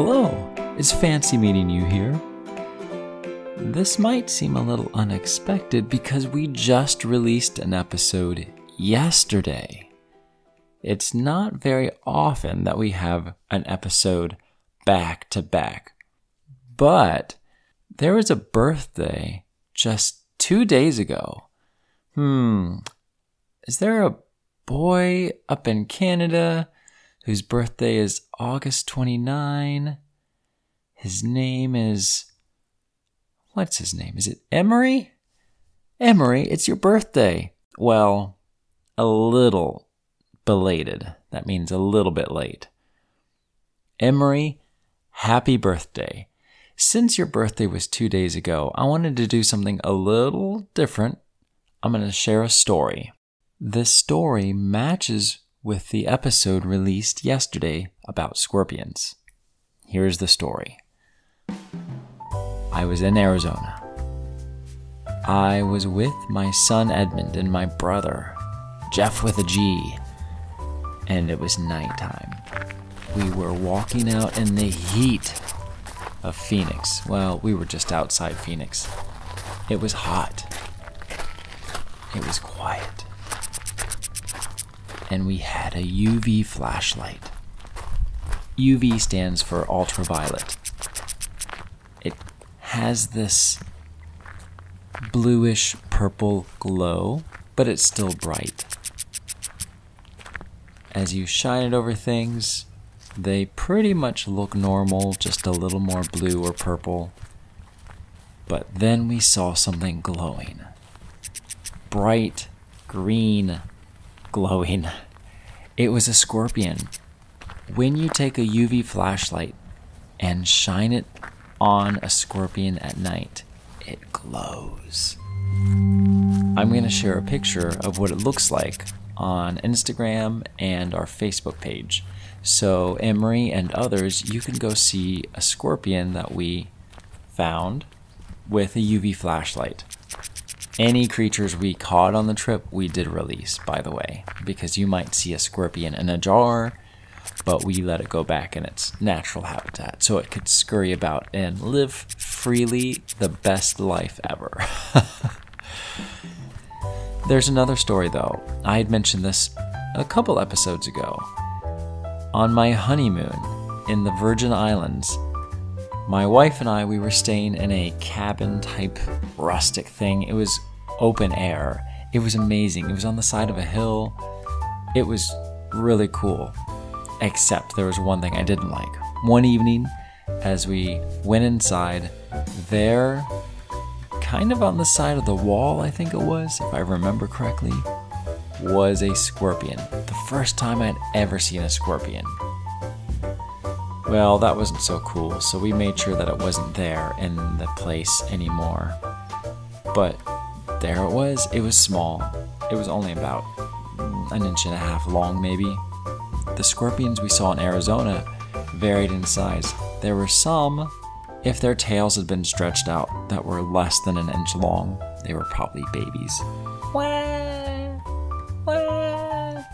Hello! It's fancy meeting you here. This might seem a little unexpected because we just released an episode yesterday. It's not very often that we have an episode back to back, but there was a birthday just 2 days ago. Is there a boy up in Canada whose birthday is August 29? His name is... what's his name? Is it Emery? Emery, it's your birthday. Well, a little belated. That means a little bit late. Emery, happy birthday. Since your birthday was 2 days ago, I wanted to do something a little different. I'm going to share a story. This story matches with the episode released yesterday about scorpions. Here's the story. I was in Arizona. I was with my son Edmund and my brother, Jeff with a G, and it was nighttime. We were walking out in the heat of Phoenix. Well, we were just outside Phoenix. It was hot. It was quiet. And we had a UV flashlight. UV stands for ultraviolet. It has this bluish purple glow, but it's still bright. As you shine it over things, they pretty much look normal, just a little more blue or purple. But then we saw something glowing. Bright green glowing. It was a scorpion. When you take a UV flashlight and shine it on a scorpion at night, it glows. I'm going to share a picture of what it looks like on Instagram and our Facebook page. So Emery and others, you can go see a scorpion that we found with a UV flashlight. Any creatures we caught on the trip, we did release, by the way, because you might see a scorpion in a jar, but we let it go back in its natural habitat so it could scurry about and live freely the best life ever. There's another story though. I had mentioned this a couple episodes ago. On my honeymoon in the Virgin Islands, my wife and I, we were staying in a cabin type rustic thing. It was open air. It was amazing. It was on the side of a hill. It was really cool. Except there was one thing I didn't like. One evening, as we went inside, there, kind of on the side of the wall, I think it was, if I remember correctly, was a scorpion. The first time I'd ever seen a scorpion. Well, that wasn't so cool, so we made sure that it wasn't there in the place anymore. But there it was. It was small. It was only about an inch and a half long, maybe. The scorpions we saw in Arizona varied in size. There were some, if their tails had been stretched out, that were less than an inch long. They were probably babies. Wah, wah.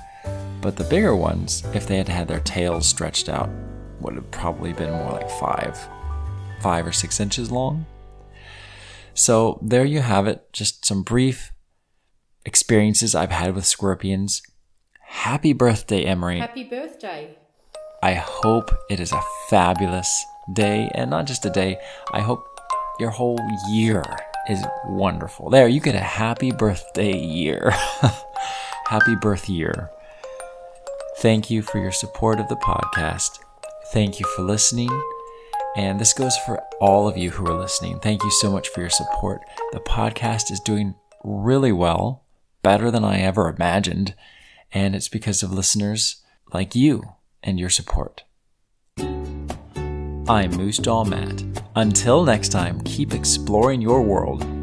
But the bigger ones, if they had had their tails stretched out, would have probably been more like five or 6 inches long. So there you have it, just some brief experiences I've had with scorpions. Happy birthday, Emery. Happy birthday. I hope it is a fabulous day, and not just a day, I hope your whole year is wonderful. There, you get a happy birthday year. Happy birth year. Thank you for your support of the podcast. Thank you for listening, and this goes for all of you who are listening. Thank you so much for your support. The podcast is doing really well, better than I ever imagined, and it's because of listeners like you and your support. I'm Moosejaw Matt. Until next time, keep exploring your world.